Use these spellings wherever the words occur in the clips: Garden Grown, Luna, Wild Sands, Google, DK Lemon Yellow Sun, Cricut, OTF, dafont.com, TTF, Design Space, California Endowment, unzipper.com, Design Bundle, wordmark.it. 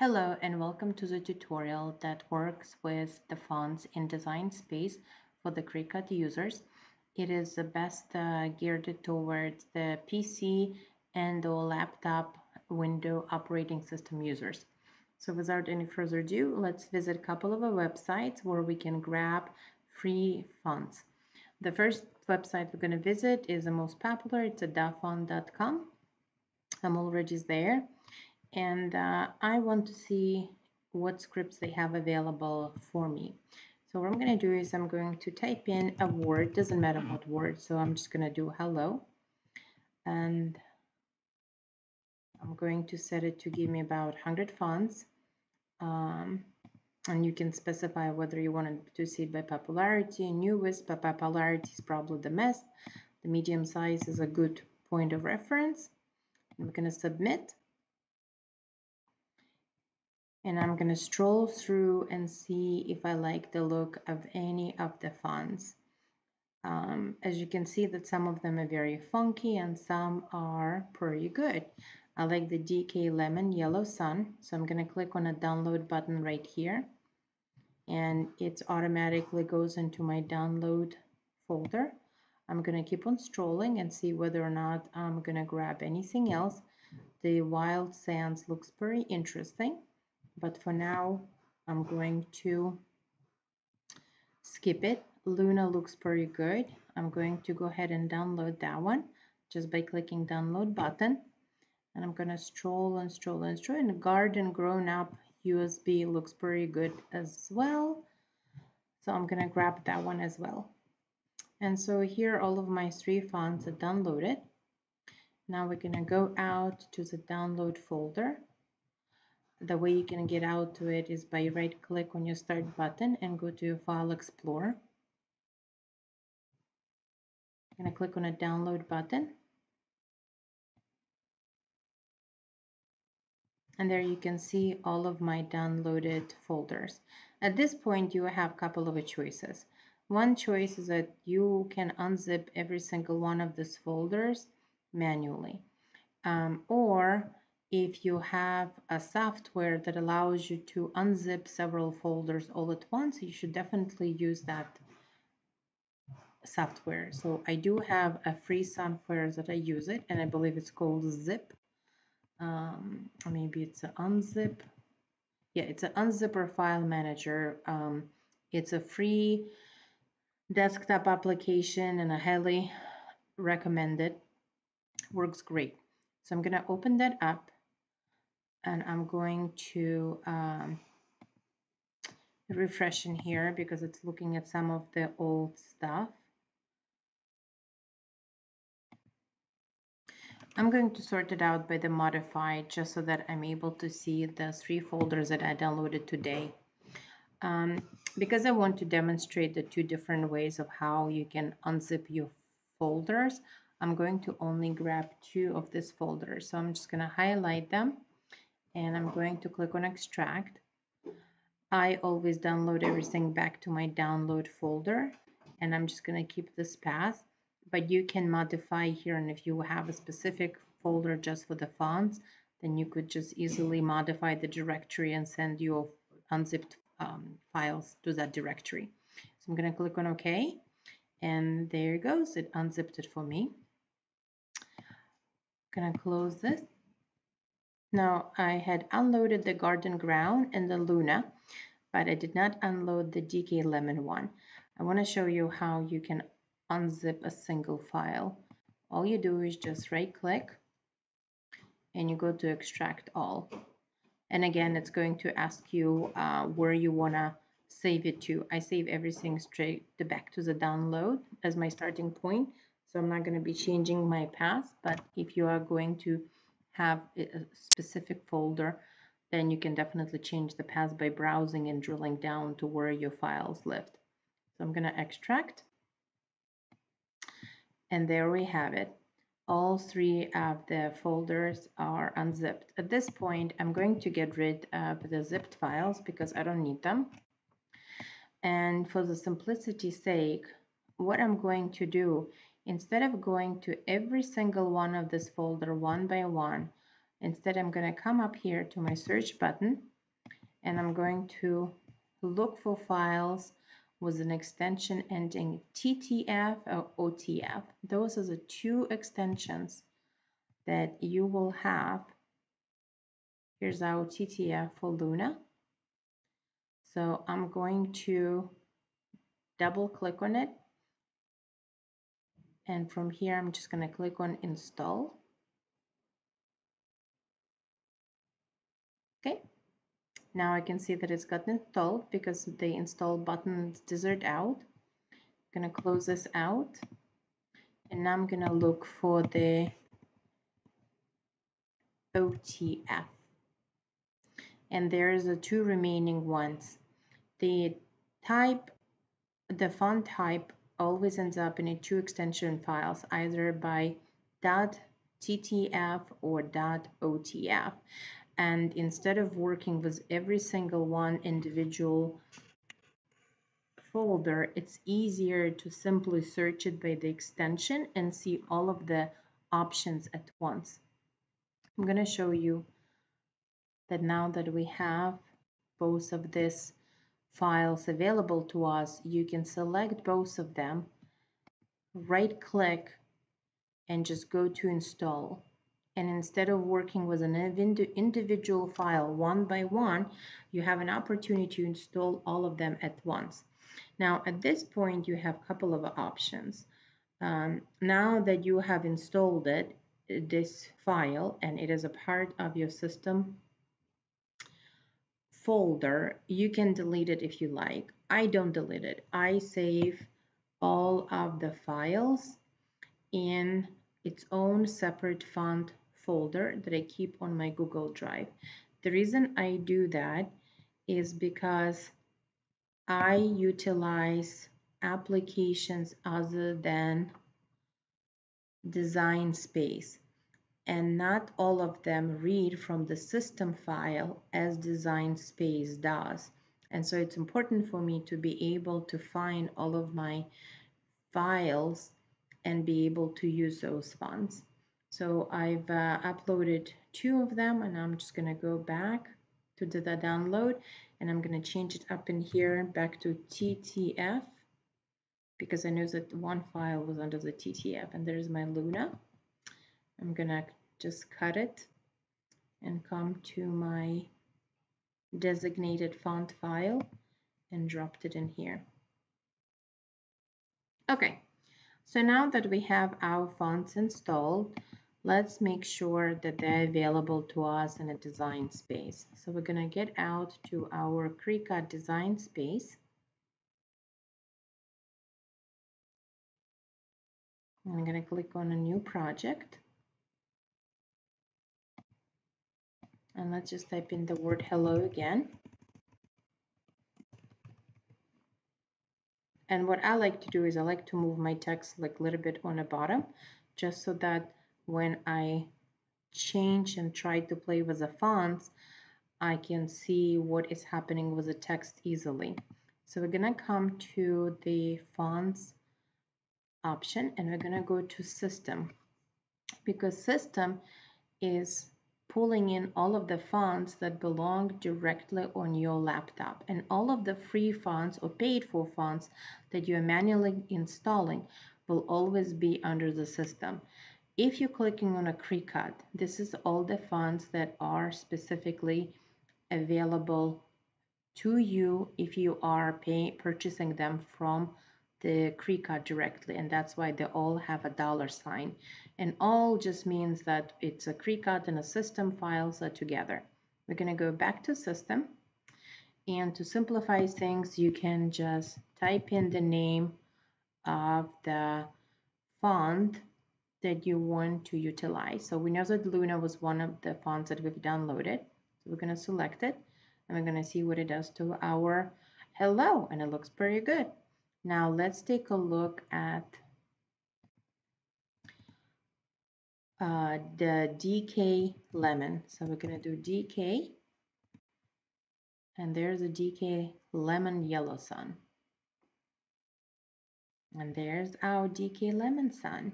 Hello and welcome to the tutorial that works with the fonts in Design Space for the Cricut users. It is the best geared towards the PC and or laptop window operating system users. So without any further ado, let's visit a couple of our websites where we can grab free fonts. The first website we're going to visit is the most popular. It's dafont.com. I'm already there. And I want to see what scripts they have available for me. So what I'm going to do is I'm going to type in a word, doesn't matter what word, so I'm just going to do hello. And I'm going to set it to give me about 100 fonts. And you can specify whether you want to see it by popularity, newest, but popularity is probably the best. The medium size is a good point of reference. I'm going to submit. And I'm going to stroll through and see if I like the look of any of the fonts. As you can see that some of them are very funky and some are pretty good. I like the DK Lemon Yellow Sun, so I'm going to click on a download button right here. And it automatically goes into my download folder. I'm going to keep on strolling and see whether or not I'm going to grab anything else. The Wild Sands looks pretty interesting. But for now, I'm going to skip it. Luna looks pretty good. I'm going to go ahead and download that one just by clicking download button. And I'm going to stroll and stroll and stroll. And Garden Grown Up USB looks pretty good as well. So I'm going to grab that one as well. And so here all of my three fonts are downloaded. Now we're going to go out to the download folder. The way you can get out to it is by right-click on your Start button and go to your File Explorer. I'm going to click on a Download button. And there you can see all of my downloaded folders. At this point, you have a couple of choices. One choice is that you can unzip every single one of these folders manually. Or if you have a software that allows you to unzip several folders all at once, you should definitely use that software. So I do have a free software that I use it, and I believe it's called Zip. Maybe it's an Unzip. Yeah, it's an Unzipper File Manager. It's a free desktop application, and I highly recommend it. Works great. So I'm going to open that up. And I'm going to refresh in here because it's looking at some of the old stuff. I'm going to sort it out by the modified just so that I'm able to see the three folders that I downloaded today. Because I want to demonstrate the two different ways of how you can unzip your folders, I'm going to only grab two of these folders. So I'm just going to highlight them. And I'm going to click on extract. I always download everything back to my download folder, and I'm just going to keep this path, but you can modify here. And if you have a specific folder just for the fonts, then you could just easily modify the directory and send your unzipped files to that directory. So I'm going to click on OK, and there it goes. It unzipped it for me. I'm going to close this. Now, I had unloaded the Garden Ground and the Luna, but I did not unload the DK Lemon one. I want to show you how you can unzip a single file. All you do is just right-click, and you go to Extract All. And again, it's going to ask you where you want to save it to. I save everything straight back to the download as my starting point, so I'm not going to be changing my path, but if you are going to have a specific folder, then you can definitely change the path by browsing and drilling down to where your files lived. So I'm going to extract, and there we have it. All three of the folders are unzipped. At this point, I'm going to get rid of the zipped files because I don't need them. And for the simplicity's sake, what I'm going to do, instead of going to every single one of this folder one by one, Instead, I'm going to come up here to my search button, and I'm going to look for files with an extension ending TTF or OTF. Those are the two extensions that you will have. Here's our TTF for Luna. So I'm going to double click on it. And from here, I'm just going to click on install. Okay. Now I can see that it's got installed because the install button is deserted out. I'm going to close this out. And now I'm going to look for the OTF. And there is the two remaining ones. The font type always ends up in two extension files, either by .ttf or .otf. And instead of working with every single one individual folder, it's easier to simply search it by the extension and see all of the options at once. I'm going to show you that now that we have both of these files available to us, you can select both of them, right click, and just go to install. And instead of working with an individual file one by one, you have an opportunity to install all of them at once. Now at this point, you have a couple of options. Now that you have installed it, this file, and it is a part of your system folder, you can delete it if you like. I don't delete it. I save all of the files in its own separate font folder that I keep on my Google Drive. The reason I do that is because I utilize applications other than Design Space, and not all of them read from the system file as Design Space does. And so it's important for me to be able to find all of my files and be able to use those fonts. So I've uploaded two of them, and I'm just gonna go back to the download, and I'm gonna change it up in here back to TTF, because I know that one file was under the TTF, and there's my Luna. I'm gonna just cut it and come to my designated font file and dropped it in here. Okay, so now that we have our fonts installed, let's make sure that they're available to us in a Design Space. So we're gonna get out to our Cricut Design Space. I'm gonna click on a new project. And let's just type in the word hello again. And what I like to do is I like to move my text like a little bit on the bottom, just so that when I change and try to play with the fonts, I can see what is happening with the text easily. So we're gonna come to the fonts option, and we're gonna go to system, because system is pulling in all of the fonts that belong directly on your laptop, and all of the free fonts or paid for fonts that you're manually installing will always be under the system. If you're clicking on a Cricut, this is all the fonts that are specifically available to you if you are purchasing them from the Cricut directly, and that's why they all have a $sign, and all just means that it's a Cricut and a system files are together. We're going to go back to system, and to simplify things, you can just type in the name of the font that you want to utilize. So we know that Luna was one of the fonts that we've downloaded, so we're going to select it, and we're going to see what it does to our hello, and it looks pretty good. Now let's take a look at the DK Lemon. So we're going to do DK, and there's a DK Lemon Yellow Sun. And there's our DK Lemon Sun.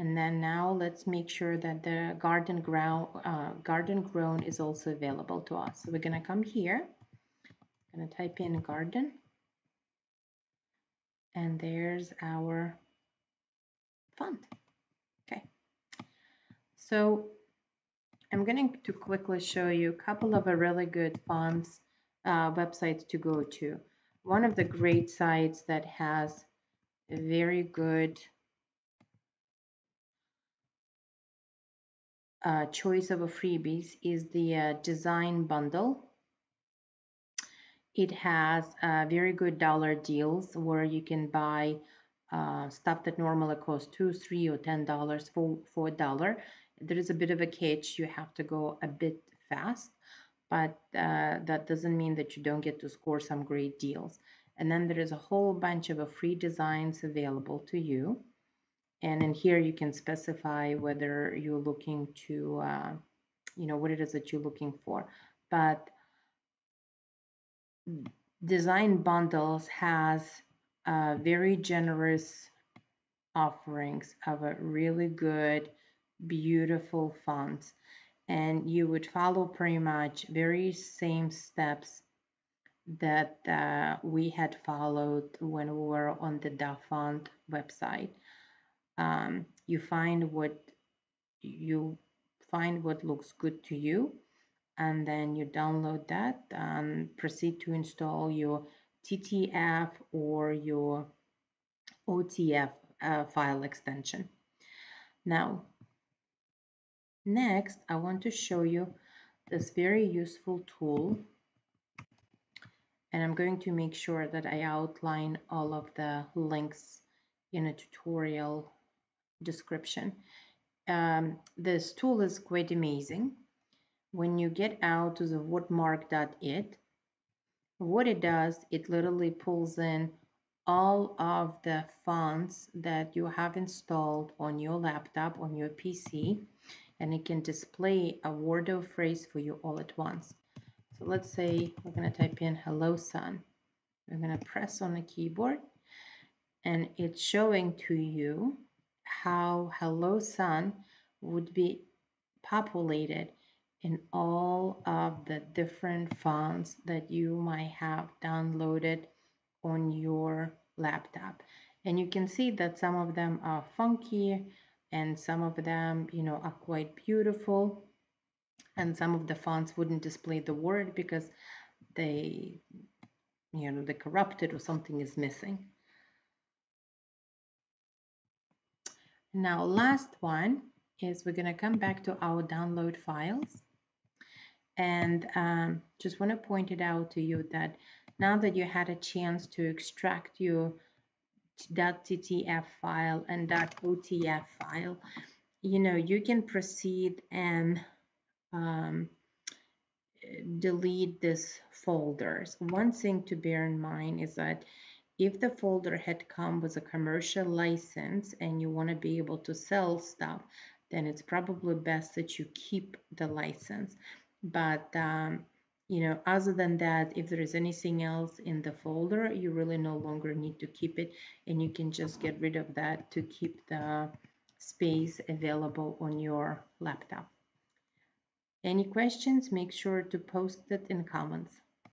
And then now let's make sure that the garden grown is also available to us. So we're going to come here, going to type in garden, and there's our font. Okay. So I'm going to quickly show you a couple of really good fonts websites to go to. One of the great sites that has a very good choice of freebies is the Design Bundle. It has very good dollar deals where you can buy stuff that normally costs $2, $3, or $10 for $1. There is a bit of a catch. You have to go a bit fast, but that doesn't mean that you don't get to score some great deals. And then there is a whole bunch of free designs available to you. And in here, you can specify whether you're looking to, you know, what it is that you're looking for. But Design Bundles has very generous offerings of a really good, beautiful fonts. And you would follow pretty much very same steps that we had followed when we were on the DaFont website. You find what looks good to you, and then you download that and proceed to install your TTF or your OTF file extension. Now, next, I want to show you this very useful tool, and I'm going to make sure that I outline all of the links in a tutorial description. This tool is quite amazing. When you get out to the wordmark.it, what it does, it literally pulls in all of the fonts that you have installed on your laptop, on your PC, and it can display a word or phrase for you all at once. So let's say we're going to type in hello sun. I'm going to press on the keyboard, and it's showing to you how hello sun would be populated in all of the different fonts that you might have downloaded on your laptop. And you can see that some of them are funky, and some of them, you know, are quite beautiful, and some of the fonts wouldn't display the word because they, you know, they're corrupted or something is missing. Now, last one is we're going to come back to our download files, and just want to point it out to you that now that you had a chance to extract your .ttf file and .otf file, you know, you can proceed and delete these folders. One thing to bear in mind is that if the folder had come with a commercial license and you want to be able to sell stuff, then it's probably best that you keep the license. But, you know, other than that, if there is anything else in the folder, you really no longer need to keep it, and you can just get rid of that to keep the space available on your laptop. Any questions? Make sure to post it in comments.